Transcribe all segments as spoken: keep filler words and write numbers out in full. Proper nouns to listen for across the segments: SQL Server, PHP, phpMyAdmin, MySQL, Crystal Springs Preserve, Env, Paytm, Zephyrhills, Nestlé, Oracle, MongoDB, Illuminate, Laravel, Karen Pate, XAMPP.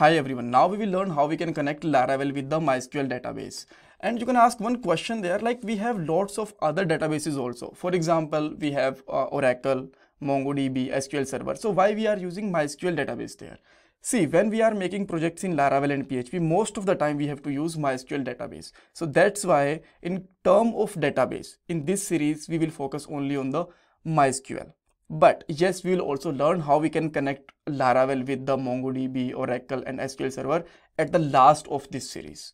Hi everyone, now we will learn how we can connect Laravel with the MySQL database. And you can ask one question there, like we have lots of other databases also. For example, we have uh, Oracle, MongoDB, S Q L Server. So why we are using MySQL database there? See, when we are making projects in Laravel and P H P, most of the time we have to use MySQL database. So that's why in term of database, in this series, we will focus only on the MySQL. But yes, we will also learn how we can connect Laravel with the MongoDB, Oracle and S Q L Server at the last of this series.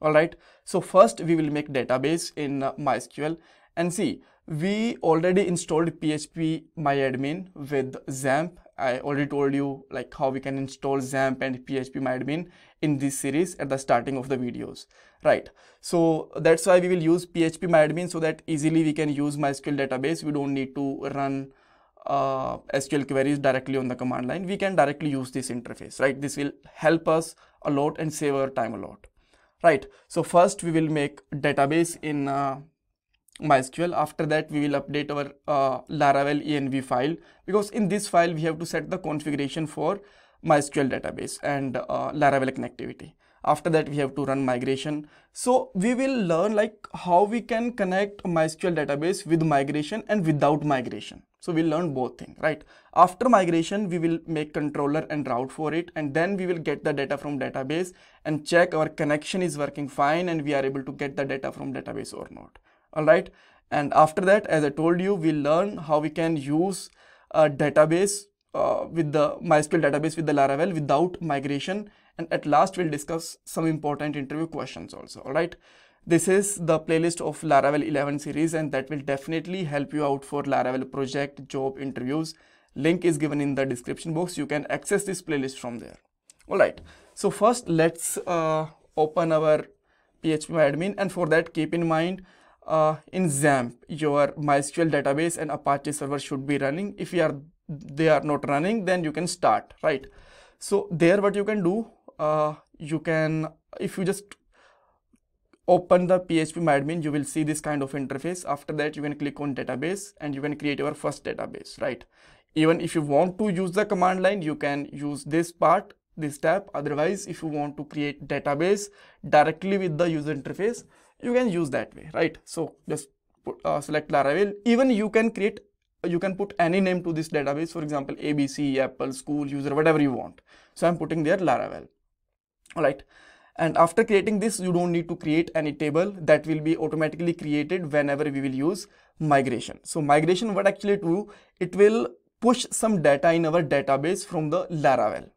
Alright, so first we will make database in MySQL, and see, we already installed phpMyAdmin with XAMPP. I already told you like how we can install XAMPP and phpMyAdmin in this series at the starting of the videos, right? So that's why we will use phpMyAdmin, so that easily we can use MySQL database. We don't need to run Uh, S Q L queries directly on the command line. We can directly use this interface, right? This will help us a lot and save our time a lot, right? So first we will make database in uh, MySQL. After that we will update our uh, Laravel env file, because in this file we have to set the configuration for MySQL database and uh, Laravel connectivity. After that we have to run migration. So we will learn like how we can connect MySQL database with migration and without migration. So we'll learn both things, right? After migration, we will make controller and route for it, and then we will get the data from database and check our connection is working fine and we are able to get the data from database or not. All right. And after that, as I told you, we'll learn how we can use a database uh, with the MySQL database with the Laravel without migration. And at last, we'll discuss some important interview questions also. All right. This is the playlist of Laravel eleven series, and that will definitely help you out for Laravel project, job, interviews. Link is given in the description box. You can access this playlist from there. All right. So first let's uh, open our phpMyAdmin, and for that keep in mind uh, in XAMPP your MySQL database and Apache server should be running. If you are, they are not running, then you can start, right? So there what you can do, uh, you can, if you just open the phpMyAdmin, you will see this kind of interface. After that, you can click on database and you can create your first database, right? Even if you want to use the command line, you can use this part, this tab. Otherwise, if you want to create database directly with the user interface, you can use that way, right? So just put, uh, select Laravel. Even you can create, you can put any name to this database. For example, A B C, Apple, school, user, whatever you want. So I'm putting there Laravel. All right. And after creating this, you don't need to create any table. That will be automatically created whenever we will use migration. So migration, what actually do, it will push some data in our database from the Laravel,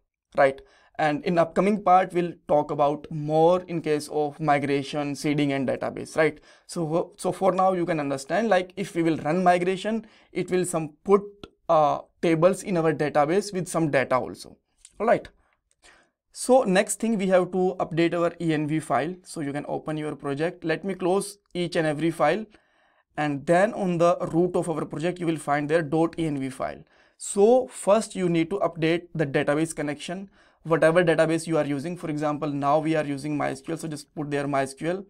right? And in upcoming part, we'll talk about more in case of migration, seeding and database, right? So, so for now you can understand, like if we will run migration, it will some put uh, tables in our database with some data also, all right? So next thing, we have to update our env file. So you can open your project. Let me close each and every file. And then on the root of our project, you will find their .env file. So first you need to update the database connection, whatever database you are using. For example, now we are using MySQL. So just put there MySQL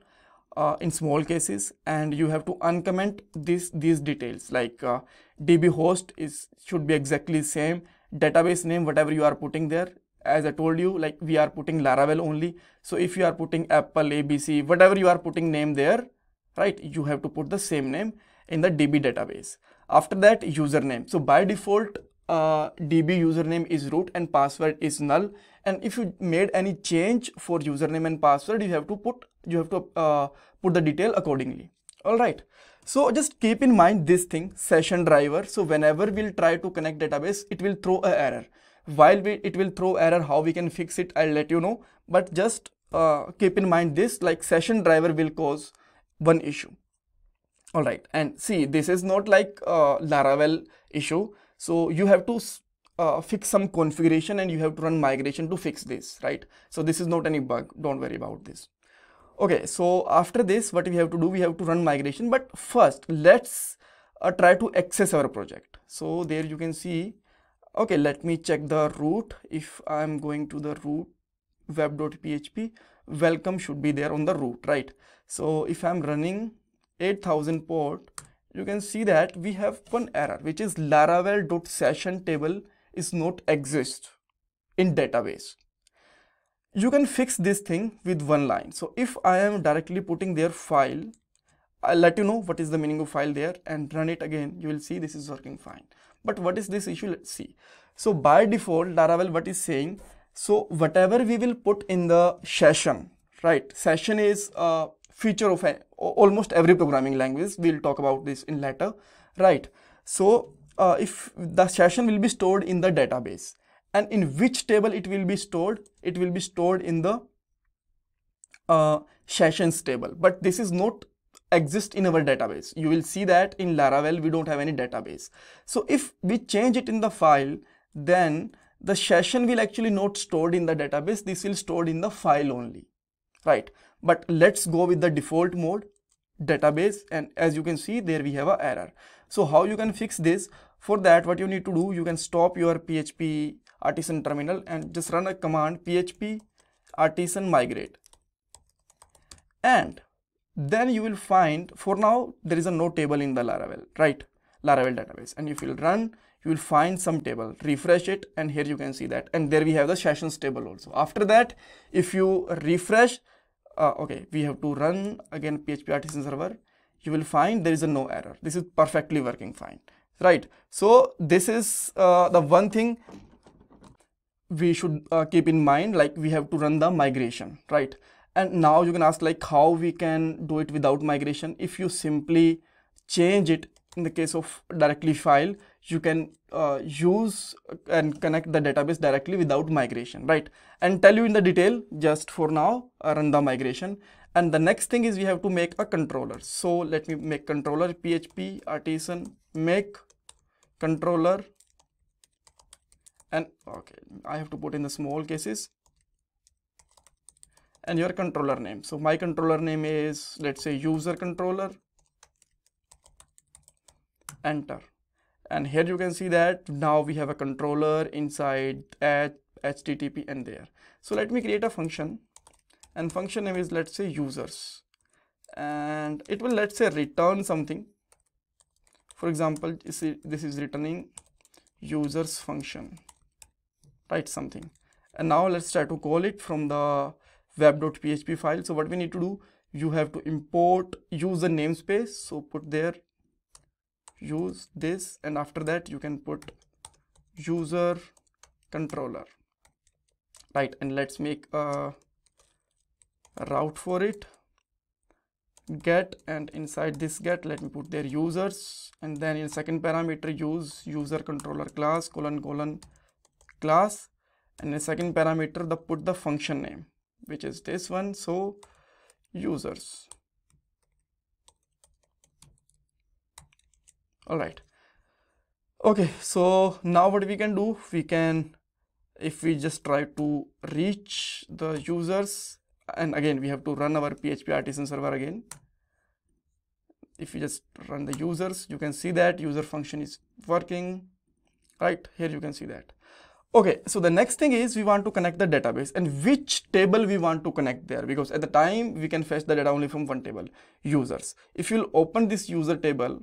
uh, in small cases, and you have to uncomment this, these details, like uh, D B host is, should be exactly same, database name, whatever you are putting there. As I told you, like we are putting Laravel only. So if you are putting Apple, A B C, whatever you are putting name there, right, you have to put the same name in the D B database. After that, username. So by default, uh, D B username is root and password is null. And if you made any change for username and password, you have to put, you have to uh, put the detail accordingly. All right. So just keep in mind this thing, session driver. So whenever we'll try to connect database, it will throw an error. While we, it will throw error, how we can fix it, I'll let you know. But just uh, keep in mind this, like session driver will cause one issue. All right. And see, this is not like uh, Laravel issue. So you have to uh, fix some configuration and you have to run migration to fix this, right? So this is not any bug. Don't worry about this. Okay. So after this, what we have to do, we have to run migration. But first, let's uh, try to access our project. So there you can see. Okay, let me check the root. If I'm going to the root web.php, welcome should be there on the root, right? So if I'm running eight thousand port, you can see that we have one error, which is Laravel.session table is not exist in database. You can fix this thing with one line. So if I am directly putting their file, I'll let you know what is the meaning of file there and run it again. You will see this is working fine. But what is this issue? Let's see. So by default, Laravel what is saying, so whatever we will put in the session, right? Session is a feature of a, almost every programming language. We'll talk about this in later, right? So uh, if the session will be stored in the database, and in which table it will be stored, it will be stored in the uh, sessions table. But this is not exist in our database. You will see that in Laravel we don't have any database. So if we change it in the file, then the session will actually not stored in the database. This will stored in the file only, right? But let's go with the default mode database, and as you can see there we have an error. So how you can fix this? For that what you need to do, you can stop your P H P artisan terminal and just run a command P H P artisan migrate, and then you will find, for now there is a no table in the Laravel, right? Laravel database. And if you will run, you will find some table. Refresh it and here you can see that, and there we have the sessions table also. After that, if you refresh, uh, okay, we have to run again P H P artisan server, you will find there is a no error. This is perfectly working fine, right? So this is uh, the one thing we should uh, keep in mind, like we have to run the migration, right? And now you can ask like how we can do it without migration. If you simply change it in the case of directly file, you can uh, use and connect the database directly without migration, right? And tell you in the detail, just for now, uh, run the migration. And the next thing is we have to make a controller. So let me make controller P H P artisan make controller. And okay, I have to put in the small cases. And your controller name. So my controller name is, let's say, user controller. Enter. And here you can see that now we have a controller inside at H T T P and there. So let me create a function, and function name is, let's say, users, and it will, let's say, return something. For example, this is returning users function, write something. And now let's try to call it from the web.php file. So what we need to do, you have to import user namespace. So put there use this, and after that you can put user controller, right? And let's make a route for it, get, and inside this get let me put there users, and then in second parameter use user controller class colon colon class, and in second parameter the put the function name, which is this one. So users. All right. Okay. So now what we can do, we can, if we just try to reach the users, and again, we have to run our P H P artisan server again. If you just run the users, you can see that user function is working, right? Here you can see that. Okay, so the next thing is we want to connect the database, and which table we want to connect there, because at the time we can fetch the data only from one table, users. If you'll open this user table,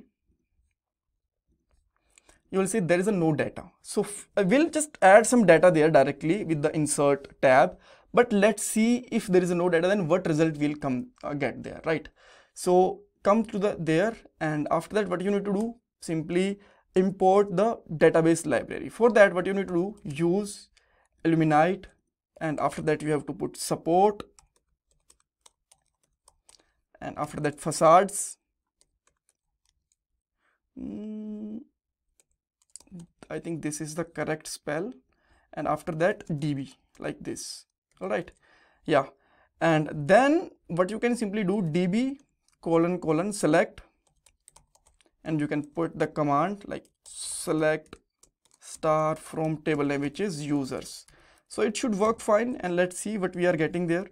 you will see there is a no data. So we'll just add some data there directly with the insert tab, but let's see if there is a no data, then what result will come uh, get there, right? So come to the there, and after that what you need to do, simply import the database library. For that what you need to do, use Illuminate, and after that you have to put support, and after that facades. mm, I think this is the correct spell, and after that D B, like this. All right, yeah. And then what you can simply do, D B colon colon select, and you can put the command like select star from table name, which is users. So it should work fine, and let's see what we are getting there.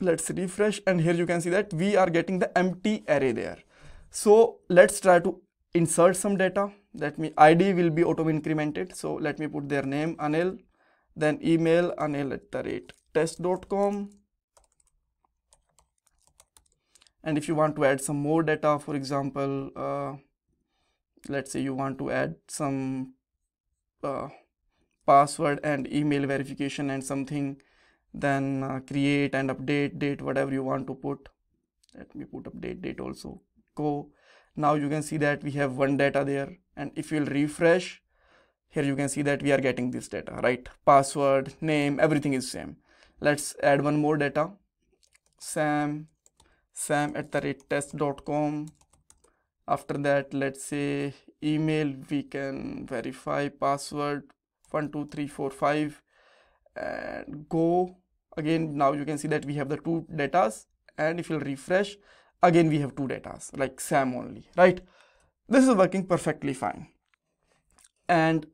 Let's refresh, and here you can see that we are getting the empty array there. So let's try to insert some data. Let me, I D will be auto incremented, so let me put their name Anil, then email Anil at the rate test dot com. And if you want to add some more data, for example, uh, let's say you want to add some uh, password and email verification and something, then uh, create and update date, whatever you want to put. Let me put update date also. Go. Now you can see that we have one data there, and if you'll refresh here, you can see that we are getting this data, right? Password, name, everything is same. Let's add one more data. Sam, Sam at the rate test dot com. After that, let's say email, we can verify password one two three four five and go again. Now you can see that we have the two datas, and if you'll refresh again, we have two datas like Sam only, right? This is working perfectly fine. And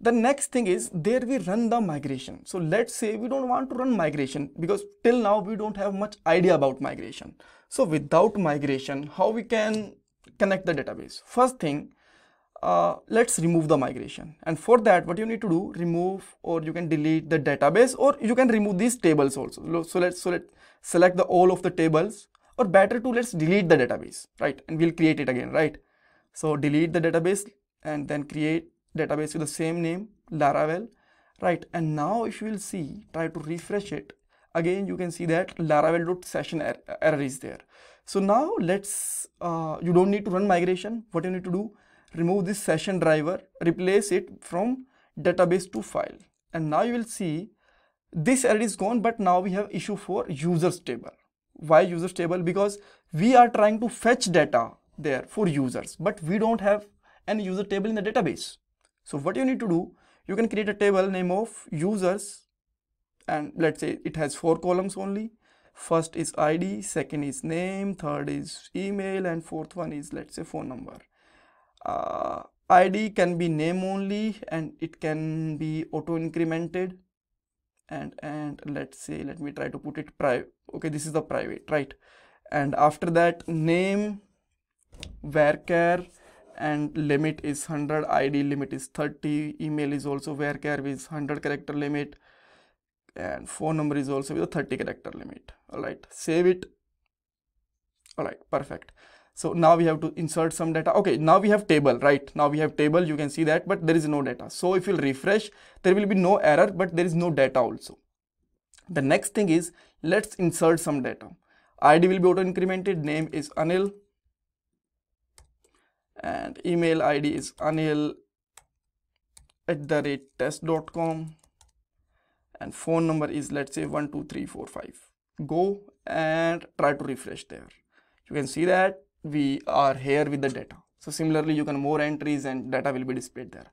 the next thing is there we run the migration. So let's say we don't want to run migration because till now we don't have much idea about migration. So without migration, how we can connect the database? First thing, uh, let's remove the migration. And for that, what you need to do, remove, or you can delete the database, or you can remove these tables also. So let's so let's select the all of the tables, or better to let's delete the database, right? And we'll create it again, right? So delete the database and then create database with the same name, Laravel, right? And now if you will see, try to refresh it again, you can see that Laravel.session error is there. So now let's uh, you don't need to run migration. What you need to do, remove this session driver, replace it from database to file, and now you will see this error is gone. But now we have issue for users table. Why users table? Because we are trying to fetch data there for users, but we don't have any user table in the database. So what you need to do, you can create a table name of users, and let's say it has four columns only. First is I D, second is name, third is email, and fourth one is let's say phone number. Uh, I D can be name only, and it can be auto incremented, and and let's say, let me try to put it private. Okay, this is the private, right? And after that, name, varchar, and limit is one hundred, I D limit is thirty, email is also varchar with one hundred character limit, and phone number is also with a thirty character limit. All right, save it. All right, perfect. So now we have to insert some data. Okay, now we have table, right? Now we have table, you can see that, but there is no data. So if you'll refresh, there will be no error, but there is no data also. The next thing is, let's insert some data. I D will be auto incremented, name is Anil, and email I D is Anil at the rate test dot com, and phone number is let's say one two three four five. Go and try to refresh there. You can see that we are here with the data. So similarly, you can more entries and data will be displayed there.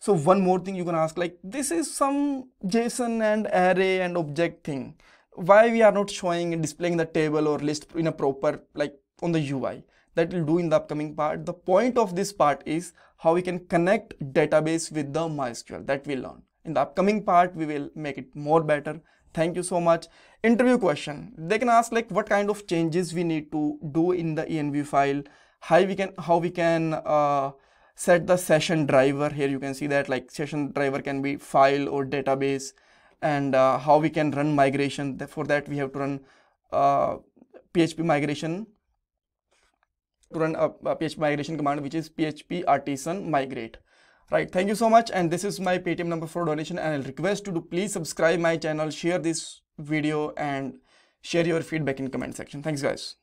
So one more thing you can ask, like, this is some JSON and array and object thing. Why we are not showing and displaying the table or list in a proper, like on the U I? That we'll do in the upcoming part. The point of this part is how we can connect database with the MySQL. That we'll learn. In the upcoming part, we will make it more better. Thank you so much. Interview question. They can ask, like, what kind of changes we need to do in the E N V file, how we can, how we can uh, set the session driver. Here you can see that, like, session driver can be file or database, and uh, how we can run migration. For that, we have to run uh, P H P migration. To run a, a P H P migration command, which is P H P artisan migrate. Right, thank you so much, and this is my Paytm number for donation, and I'll request you to please subscribe my channel, share this video, and share your feedback in comment section. Thanks guys.